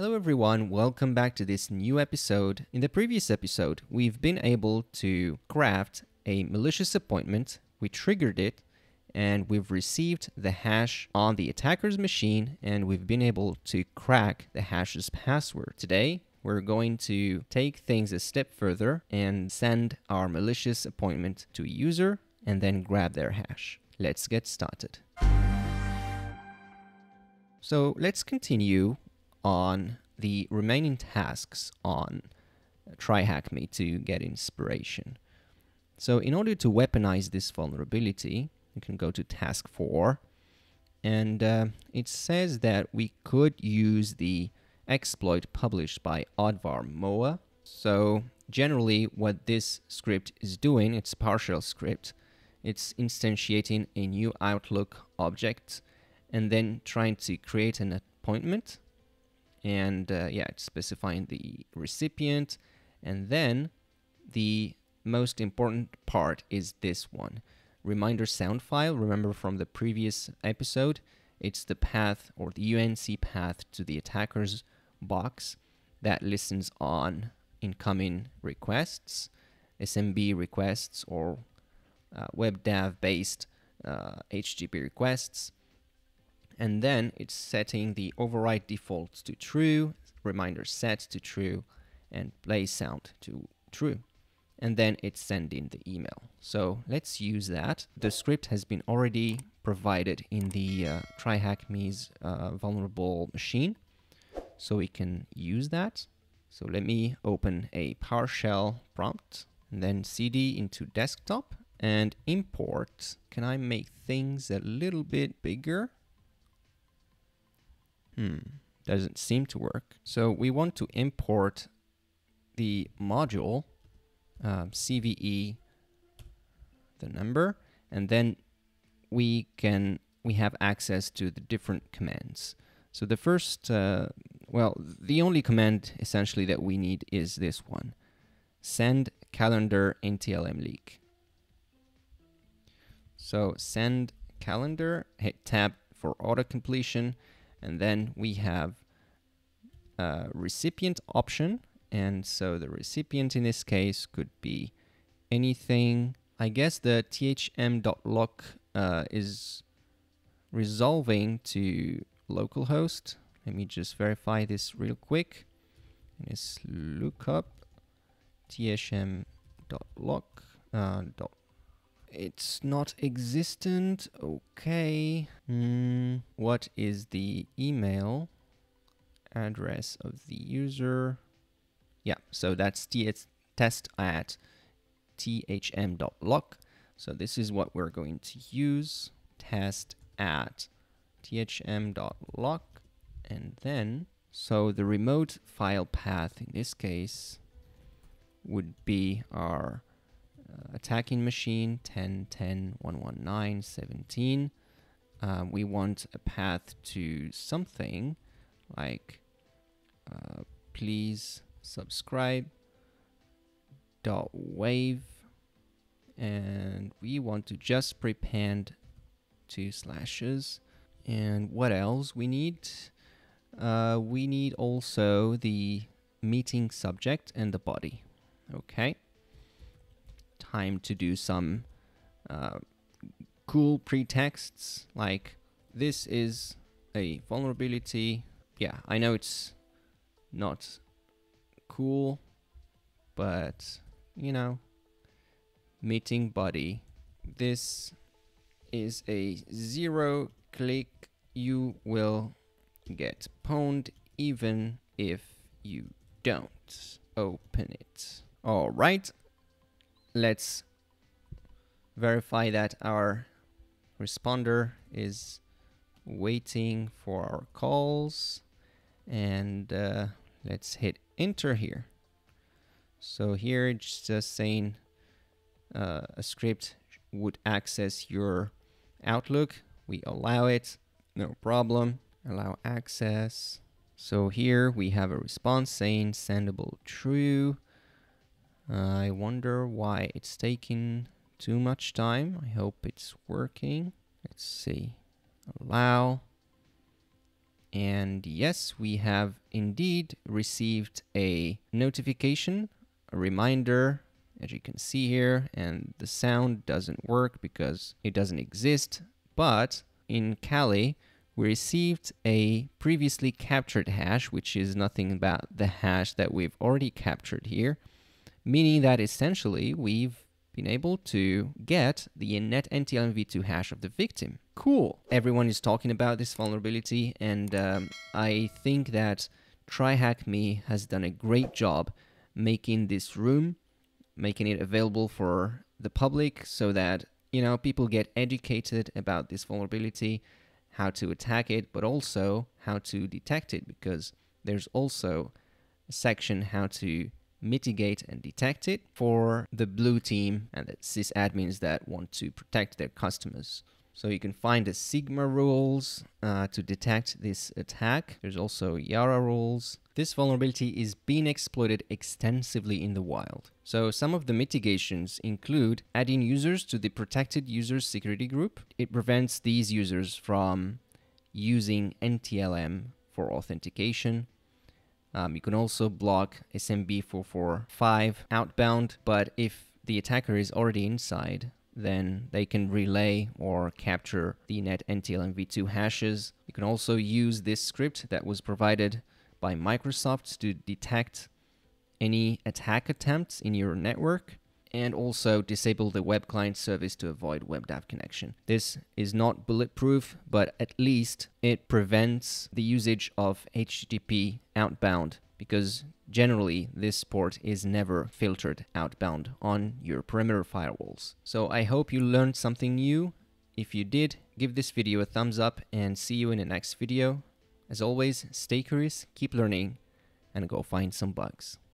Hello everyone, welcome back to this new episode. In the previous episode, we've been able to craft a malicious appointment, we triggered it, and we've received the hash on the attacker's machine, and we've been able to crack the hash's password. Today, we're going to take things a step further and send our malicious appointment to a user and then grab their hash. Let's get started. So let's continue on the remaining tasks on TryHackMe to get inspiration. So in order to weaponize this vulnerability, you can go to task 4, and it says that we could use the exploit published by Advar Moa. So generally what this script is doing, it's a PowerShell script, it's instantiating a new Outlook object and then trying to create an appointment. And yeah, it's specifying the recipient, and then the most important part is this one, reminder sound file. Remember from the previous episode, it's the path or the UNC path to the attacker's box that listens on incoming requests, SMB requests, or WebDAV based HTTP requests. And then it's setting the override default to true, reminder set to true, and play sound to true. And then it's sending the email. So let's use that. The script has been already provided in the TryHackMe's vulnerable machine, so we can use that. So let me open a PowerShell prompt and then cd into desktop and import. Can I make things a little bit bigger? Doesn't seem to work. So we want to import the module, CVE, the number, and then we have access to the different commands. So the first, well, the only command essentially that we need is this one, send calendar NTLM leak. So send calendar, hit tab for auto completion. And then we have a recipient option. And so the recipient in this case could be anything. I guess the thm.loc is resolving to localhost. Let me just verify this real quick. Let's look up thm.loc. It's not existent. Okay. What is the email address of the user? Yeah, so that's test@thm.loc. So this is what we're going to use, test@thm.loc. And then, so the remote file path in this case would be our attacking machine 10.10.119.17. We want a path to something like please subscribe .wave, and we want to just prepend 2 slashes. And what else we need? We need also the meeting subject and the body. Okay. Time to do some cool pretexts like this is a vulnerability. Yeah, I know it's not cool, but you know, meeting body. This is a 0-click. You will get pwned even if you don't open it. All right. Let's verify that our responder is waiting for our calls, and let's hit enter here. So here it's just saying a script would access your Outlook. We allow it, no problem, allow access. So here we have a response saying sendable true. I wonder why it's taking too much time. I hope it's working. Let's see. Allow. And yes, we have indeed received a notification, a reminder, as you can see here, and the sound doesn't work because it doesn't exist. But in Kali, we received a previously captured hash, which is nothing but the hash that we've already captured here, meaning that essentially we've been able to get the net NTLMv2 hash of the victim. Cool. Everyone is talking about this vulnerability, and I think that TryHackMe has done a great job making this room, making it available for the public so that, you know, people get educated about this vulnerability, how to attack it, but also how to detect it, because there's also a section how to mitigate and detect it for the blue team and the sysadmins that want to protect their customers. So you can find the sigma rules to detect this attack. There's also Yara rules. This vulnerability is being exploited extensively in the wild. So some of the mitigations include adding users to the protected users security group. It prevents these users from using NTLM for authentication. You can also block SMB 445 outbound, but if the attacker is already inside, then they can relay or capture the net NTLMv2 hashes. You can also use this script that was provided by Microsoft to detect any attack attempts in your network, and also disable the web client service to avoid WebDAV connection. This is not bulletproof, but at least it prevents the usage of HTTP outbound, because generally this port is never filtered outbound on your perimeter firewalls. So I hope you learned something new. If you did, give this video a thumbs up and see you in the next video. As always, stay curious, keep learning, and go find some bugs.